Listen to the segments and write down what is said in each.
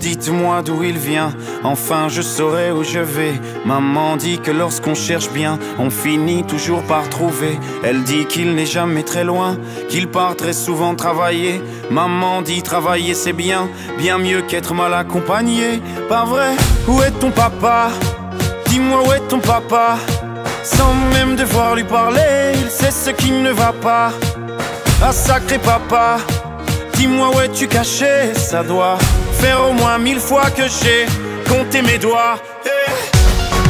Dites-moi d'où il vient, enfin je saurai où je vais. Maman dit que lorsqu'on cherche bien, on finit toujours par trouver. Elle dit qu'il n'est jamais très loin, qu'il part très souvent travailler. Maman dit travailler c'est bien, bien mieux qu'être mal accompagné. Pas vrai? Où est ton papa? Dis-moi où est ton papa? Sans même devoir lui parler, il sait ce qui ne va pas. Ah sacré papa, dis-moi où es-tu caché? Ça doit faire au moins 1000 fois que j'ai compté mes doigts. Hey.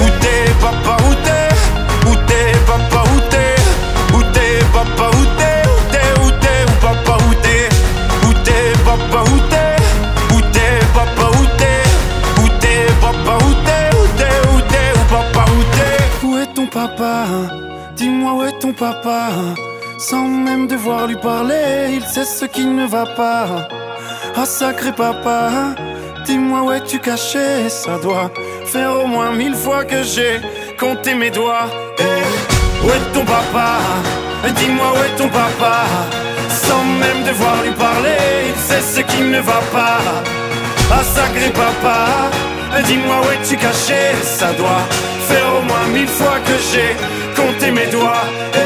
Où t'es papa, où t'es? Où t'es papa, où t'es? Où t'es papa, où t'es? Où t'es, où t'es, où papa, où t'es? Où t'es papa, où t'es? Où t'es papa, où t'es? Où t'es papa, où t'es? Où t'es, où t'es, où papa, où t'es? Où est ton papa? Dis-moi où est ton papa? Sans même devoir lui parler, il sait ce qui ne va pas. Ah sacré papa, dis-moi où es-tu caché? Ça doit faire au moins 1000 fois que j'ai compté mes doigts. Hey, où est ton papa? Dis-moi où est ton papa? Sans même devoir lui parler, il sait ce qui ne va pas. Ah sacré papa, dis-moi où es-tu caché? Ça doit faire au moins 1000 fois que j'ai compté mes doigts. Hey,